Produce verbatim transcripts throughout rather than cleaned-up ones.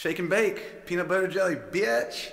Shake and bake, peanut butter jelly, bitch.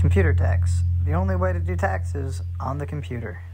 Computer tax. The only way to do taxes on the computer.